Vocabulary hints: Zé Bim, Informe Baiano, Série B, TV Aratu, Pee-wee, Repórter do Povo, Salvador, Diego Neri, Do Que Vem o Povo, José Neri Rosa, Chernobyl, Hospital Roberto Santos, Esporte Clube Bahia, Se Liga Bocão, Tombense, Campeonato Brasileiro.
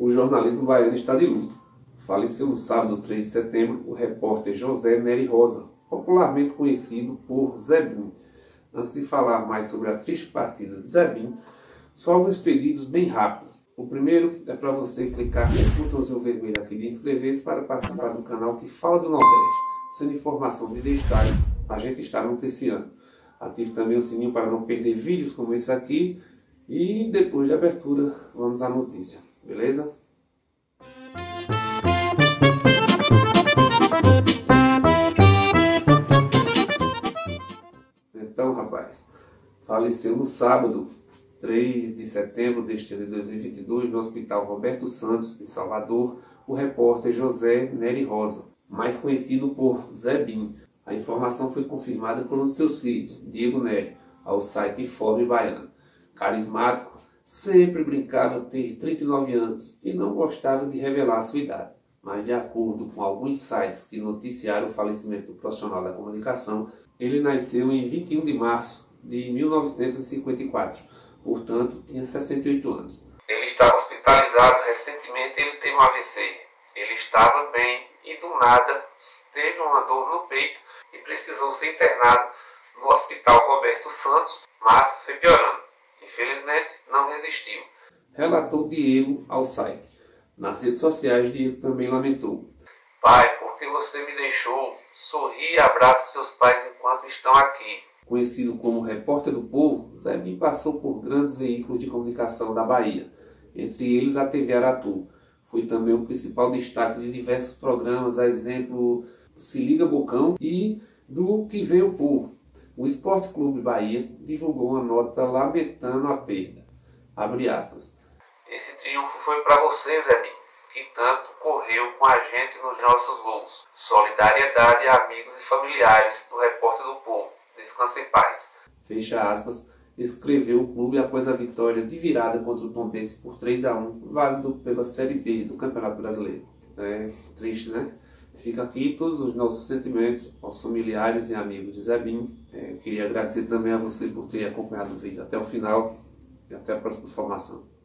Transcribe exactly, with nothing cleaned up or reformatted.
o jornalismo baiano está de luto. Faleceu no sábado, três de setembro, o repórter José Neri Rosa, popularmente conhecido por Zé Bim. Antes de falar mais sobre a triste partida de Zé Bim, só alguns pedidos bem rápidos. O primeiro é para você clicar no botãozinho vermelho aqui de inscrever-se para participar do canal que fala do Nordeste, sendo informação de destaque. A gente está noticiando. Ative também o sininho para não perder vídeos como esse aqui. E depois de abertura, vamos à notícia, beleza? Então, rapaz, faleceu no sábado, três de setembro deste ano de dois mil e vinte e dois, no Hospital Roberto Santos, em Salvador, o repórter José Neri Rosa, mais conhecido por Zé Bim. A informação foi confirmada por um de seus filhos, Diego Neri, ao site Informe Baiano. Carismático, sempre brincava ter trinta e nove anos e não gostava de revelar sua idade. Mas, de acordo com alguns sites que noticiaram o falecimento do profissional da comunicação, ele nasceu em vinte e um de março de mil novecentos e cinquenta e quatro, portanto, tinha sessenta e oito anos. Ele estava hospitalizado, recentemente ele teve um A V C. Ele estava bem e, do nada, teve uma dor no peito e precisou ser internado no Hospital Roberto Santos, mas foi piorando. Infelizmente, não resistiu, relatou Diego ao site. Nas redes sociais, Diego também lamentou. Pai, por que você me deixou? Sorri e abraça seus pais enquanto estão aqui. Conhecido como Repórter do Povo, Zé Bim passou por grandes veículos de comunicação da Bahia, entre eles a T V Aratu. Foi também o principal destaque de diversos programas, a exemplo Se Liga Bocão e Do Que Vem o Povo. O Esporte Clube Bahia divulgou uma nota lamentando a perda. Abre aspas. Esse triunfo foi para você, Zé Bim, que tanto correu com a gente nos nossos gols. Solidariedade a amigos e familiares do Repórter do Povo. Descanse em paz. Fecha aspas. Escreveu o clube após a vitória de virada contra o Tombense por três a um, válido pela Série B do Campeonato Brasileiro. É triste, né? Fica aqui todos os nossos sentimentos aos familiares e amigos de Zé Bim. É, queria agradecer também a você por ter acompanhado o vídeo até o final e até a próxima formação.